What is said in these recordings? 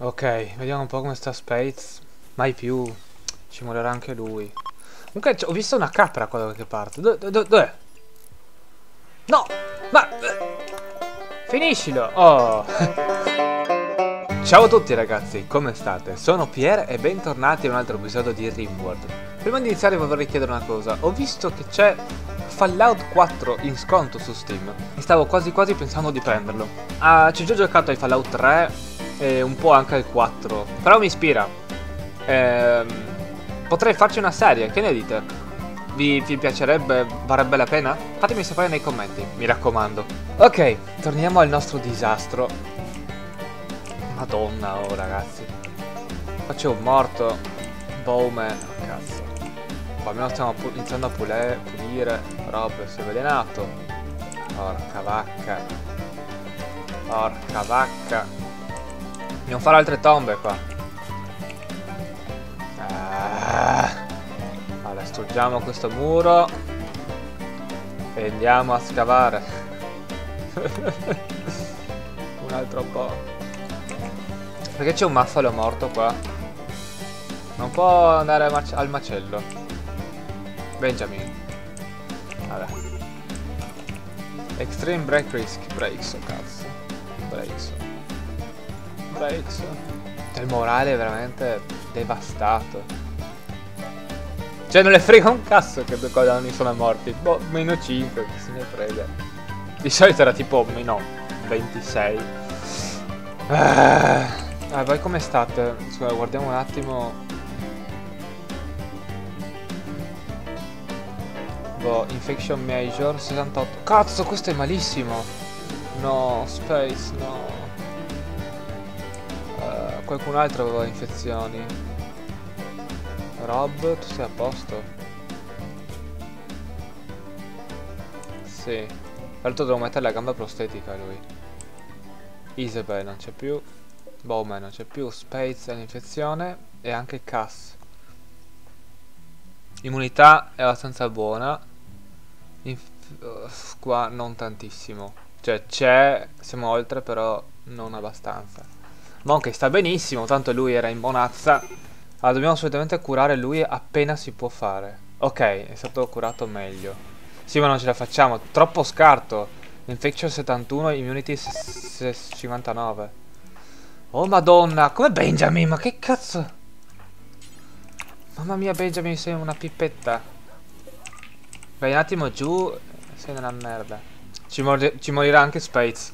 Ok, vediamo un po' come sta Spates. Mai più. Ci morirà anche lui. Comunque ho visto una capra qua da qualche parte. Dov'è? No! Ma... finiscilo! Oh! Ciao a tutti ragazzi, come state? Sono Pierre e bentornati a un altro episodio di Rimworld. Prima di iniziare vorrei chiedere una cosa. Ho visto che c'è Fallout 4 in sconto su Steam e stavo quasi pensando di prenderlo. Ci ho già giocato ai Fallout 3 e un po' anche al 4, però mi ispira. Potrei farci una serie, che ne dite? Vi piacerebbe? Varrebbe la pena? Fatemi sapere nei commenti, mi raccomando. Ok, torniamo al nostro disastro. Madonna, oh ragazzi. Qua c'è un morto. Bowman, cazzo. Qua almeno stiamo iniziando a pulire. Rob, si è avvelenato. Porca vacca. Porca vacca. Dobbiamo fare altre tombe qua. Allora, distruggiamo questo muro e andiamo a scavare. Un altro po'. Perché c'è un mazzolo morto qua? Non può andare al macello. Benjamin. Vabbè. Extreme break risk. Breaks, cazzo. Breaks. Breaks. Il morale è veramente devastato. Cioè non le frega un cazzo che due codani sono morti. Boh, meno 5, che se ne frega. Di solito era tipo meno 26. Ah, voi come state? Scusa, guardiamo un attimo. Boh, infection major 68. Cazzo, questo è malissimo. No, Space, no. Qualcun altro aveva infezioni. Rob, tu sei a posto? Sì. Tra l'altro devo mettere la gamba prostetica a lui. Isabel non c'è più. Bowman non c'è più, Space è un'infezione e anche Cass. Immunità è abbastanza buona. Qua non tantissimo. Cioè c'è, siamo oltre però non abbastanza. Monk sta benissimo, tanto lui era in bonazza. Allora dobbiamo assolutamente curare lui appena si può fare. Ok, è stato curato meglio. Sì, ma non ce la facciamo, troppo scarto. Infection 71, immunity 59. Oh madonna, come Benjamin, ma che cazzo? Mamma mia Benjamin, sei una pippetta. Vai un attimo giù, sei nella merda. Ci morirà anche Space.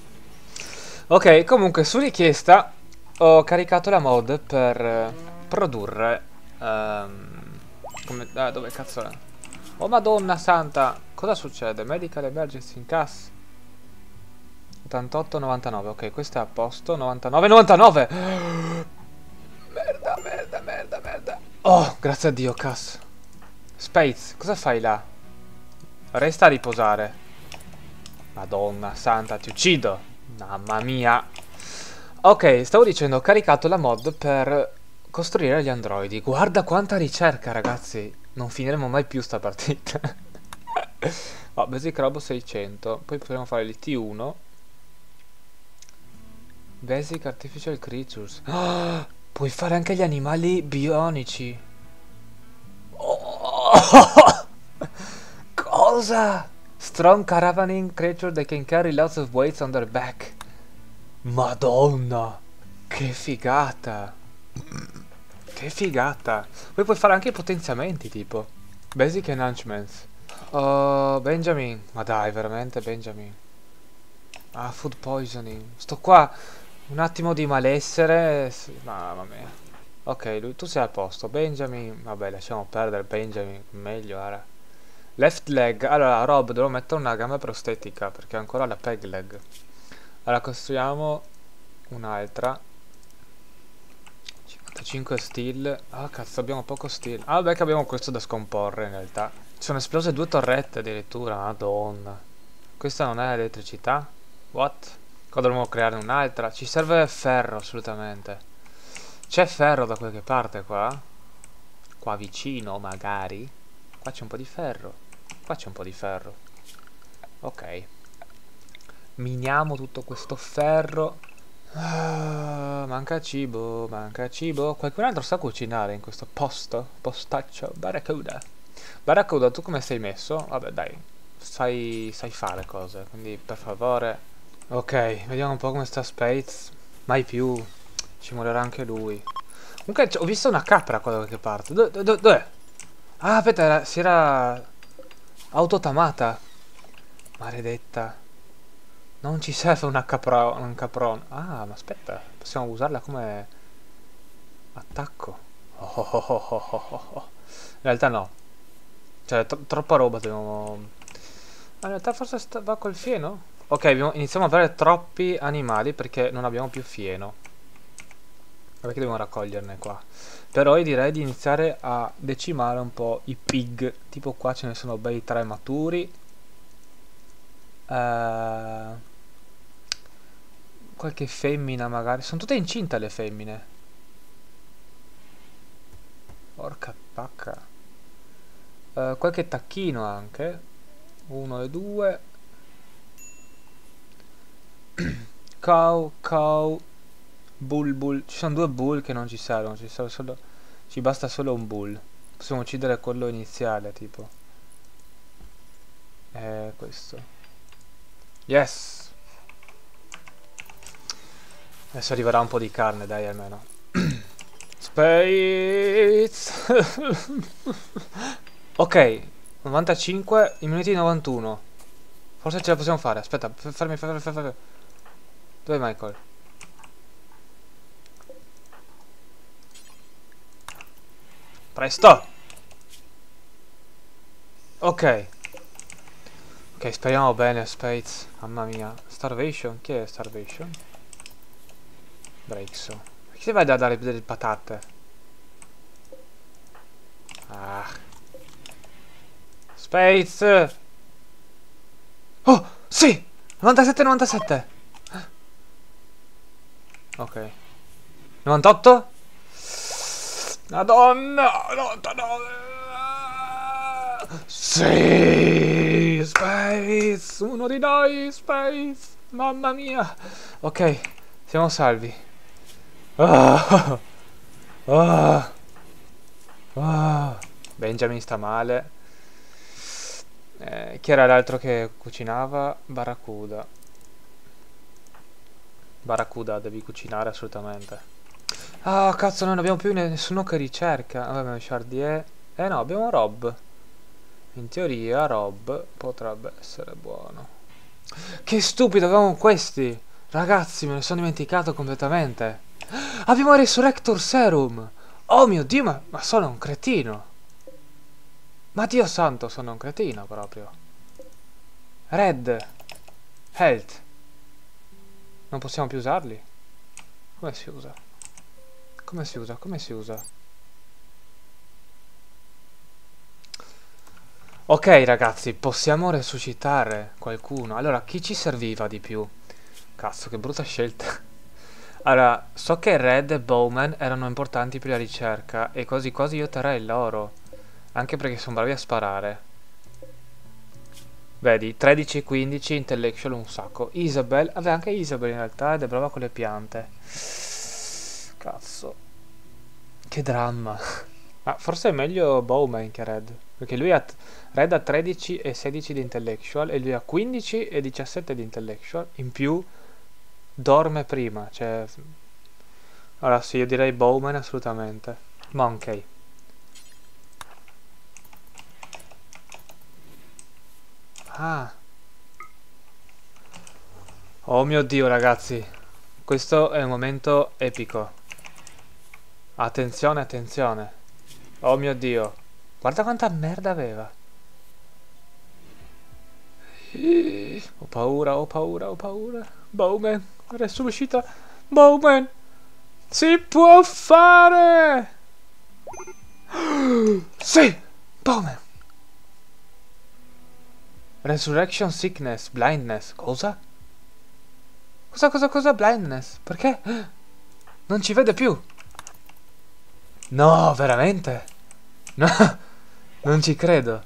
Ok, comunque su richiesta ho caricato la mod per produrre dove cazzo è? Oh madonna santa, cosa succede? Medical emergency in cassa. 88, 99, ok, questo è a posto. 99, 99! Merda. Oh, grazie a Dio, cazzo. Space, cosa fai là? Resta a riposare. Madonna santa, ti uccido. Mamma mia. Ok, stavo dicendo, ho caricato la mod per costruire gli androidi. Guarda quanta ricerca, ragazzi. Non finiremo mai più sta partita. Oh, basic robo 600. Poi potremo fare l'T1. Basic Artificial Creatures. Oh, puoi fare anche gli animali bionici. Oh, cosa? Strong caravaning creature that can carry lots of weights on their back. Madonna, che figata. Che figata. Poi puoi fare anche i potenziamenti tipo Basic Enhancements. Oh, Benjamin. Ma dai, veramente Benjamin. Ah, food poisoning. Sto qua... un attimo di malessere, mamma mia. Ok, lui, tu sei a posto. Benjamin, vabbè, lasciamo perdere Benjamin, meglio era. Left leg, allora Rob, devo mettere una gamba prostetica perché ho ancora la peg leg. Allora costruiamo un'altra. 55 steel. Ah, cazzo, abbiamo poco steel. Ah, vabbè che abbiamo questo da scomporre in realtà. Ci sono esplose due torrette addirittura, madonna. Questa non è elettricità? What? Qua dovremmo crearne un'altra. Ci serve ferro assolutamente. C'è ferro da qualche parte qua? Qua vicino magari? Qua c'è un po' di ferro. Qua c'è un po' di ferro. Ok. Miniamo tutto questo ferro. Ah, manca cibo, manca cibo. Qualcun altro sa cucinare in questo posto? Postaccio, barracuda. Barracuda, tu come sei messo? Vabbè, dai, sai fare cose, quindi per favore. Ok, vediamo un po' come sta Spates. Mai più, ci morirà anche lui. Comunque ho visto una capra qua da qualche parte. Dov'è? Ah, aspetta, si era autotamata. Maledetta. Non ci serve una caprona. Ah, ma aspetta, possiamo usarla come attacco. In realtà no. Cioè, troppa roba dobbiamo... In realtà forse va col fieno? Ok, iniziamo a avere troppi animali perché non abbiamo più fieno. Perché dobbiamo raccoglierne qua. Però io direi di iniziare a decimare un po' i pig. Tipo qua ce ne sono bei 3 maturi. Qualche femmina magari. Sono tutte incinte le femmine. Porca pacca. Qualche tacchino anche. 1 e 2. Cow, cow. Bull, bull. Ci sono 2 bull che non ci servono. Ci basta solo un bull. Possiamo uccidere quello iniziale tipo. Questo. Yes. Adesso arriverà un po' di carne, dai, almeno. Space. Ok, 95, immunity 91. Forse ce la possiamo fare. Aspetta, fermi. Dov'è Michael? Presto. Ok. Ok, speriamo bene, Spates. Mamma mia. Starvation? Chi è Starvation? Brexo. Perché ti vai a dare delle patate? Ah. Spates! Oh! Sì! 97! Ok. 98? Madonna! 99! Sì! Space, uno di noi, Space, mamma mia. Ok, siamo salvi. Benjamin sta male. Chi era l'altro che cucinava? Barracuda. Barracuda, devi cucinare assolutamente. Ah, cazzo, non abbiamo più nessuno che ricerca. Vabbè, abbiamo Chardier. Eh no, abbiamo Rob. In teoria Rob potrebbe essere buono. Che stupido, avevamo questi. Ragazzi, me ne sono dimenticato completamente. Abbiamo il resurrector serum. Oh mio Dio, ma sono un cretino. Ma Dio santo, sono un cretino proprio. Red Health. Non possiamo più usarli? Come si usa? Come si usa? Come si usa? Ok ragazzi, possiamo resuscitare qualcuno. Allora, chi ci serviva di più? Cazzo, che brutta scelta. Allora, so che Red e Bowman erano importanti per la ricerca e quasi quasi io terrei loro. Anche perché sono bravi a sparare. Vedi, 13, 15, intellectual un sacco. Isabel, vabbè anche Isabel in realtà, ed è brava con le piante. Cazzo. Che dramma. Ah, forse è meglio Bowman che Red. Perché lui ha Red a 13 e 16 di intellectual e lui ha 15 e 17 di intellectual. In più dorme prima, cioè... Allora sì, io direi Bowman assolutamente. Monkey. Ah. Oh mio Dio ragazzi. Questo è un momento epico. Attenzione, attenzione. Oh mio Dio. Guarda quanta merda aveva. Ho paura, ho paura, ho paura. Bowman, resuscita. Bowman, si può fare. Sì, Bowman. Resurrection sickness, blindness. Cosa? Cosa? Blindness? Perché? Non ci vede più. No, veramente? No. Non ci credo.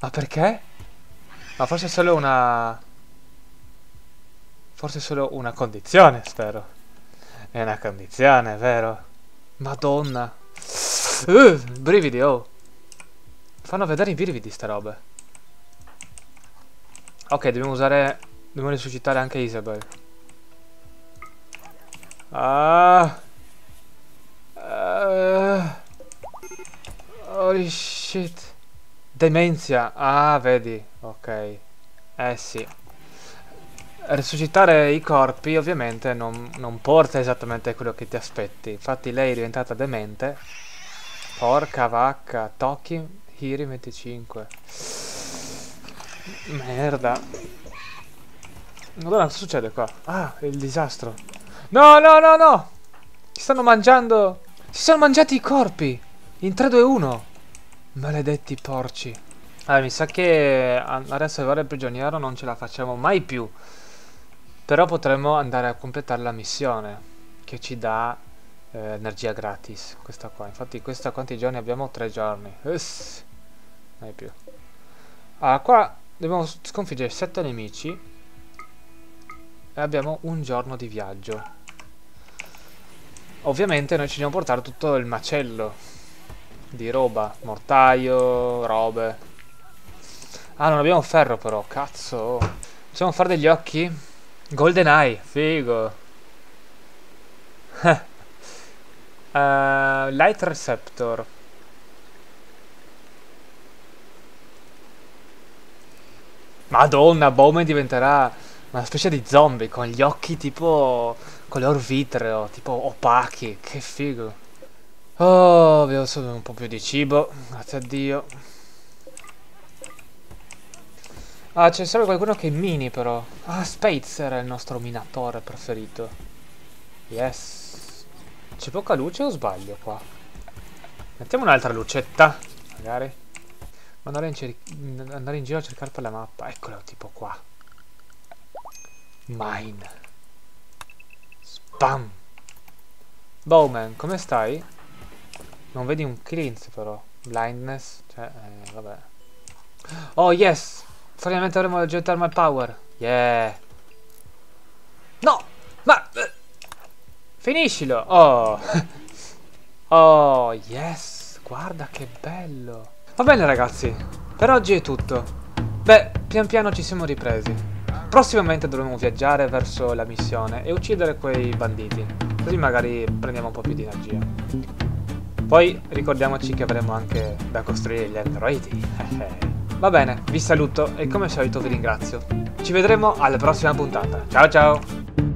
Ma perché? Ma forse è solo una... Forse solo una condizione, spero. È una condizione, vero? Madonna. Brividi, oh. Fanno vedere i brividi sta roba. Ok, dobbiamo usare... dobbiamo risuscitare anche Isabel. Holy shit. Demenza. Ah, vedi. Ok. Eh sì. Risuscitare i corpi ovviamente non porta esattamente quello che ti aspetti. Infatti lei è diventata demente. Porca vacca. Tocchi Hiri 25. Merda. Allora cosa succede qua? Ah, il disastro. No, no, no, no. Ci stanno mangiando. Si sono mangiati i corpi. In 3, 2, 1. Maledetti porci. Allora mi sa che andare a salvare il prigioniero non ce la facciamo mai più. Però potremmo andare a completare la missione che ci dà energia gratis. Questa qua. Infatti questa quanti giorni abbiamo? 3 giorni. Uss. Mai più. Allora qua dobbiamo sconfiggere 7 nemici. E abbiamo 1 giorno di viaggio. Ovviamente noi ci dobbiamo portare tutto il macello di roba, mortaio, robe. Ah, non abbiamo ferro però, cazzo. Possiamo fare degli occhi? GoldenEye, figo. Light Receptor. Madonna, Bowman diventerà una specie di zombie con gli occhi tipo color vitreo, tipo opachi, che figo. Oh, abbiamo solo un po' più di cibo, grazie a Dio. Ah, c'è sempre qualcuno che mini però. Ah, Space era il nostro minatore preferito. Yes. C'è poca luce o sbaglio qua? Mettiamo un'altra lucetta, magari. Andare in giro a cercare per la mappa. Eccolo, tipo qua. Mine. Spam. Bowman, come stai? Non vedi un cleanse però. Blindness. Cioè, vabbè. Oh, yes. Finalmente avremo il geothermal power. Yeah. No. Ma finiscilo. Oh. Oh, yes. Guarda che bello. Va bene ragazzi, per oggi è tutto. Beh, pian piano ci siamo ripresi. Prossimamente dovremo viaggiare verso la missione e uccidere quei banditi, così magari prendiamo un po' più di energia. Poi ricordiamoci che avremo anche da costruire gli androidi. Va bene, vi saluto e come al solito vi ringrazio. Ci vedremo alla prossima puntata. Ciao ciao!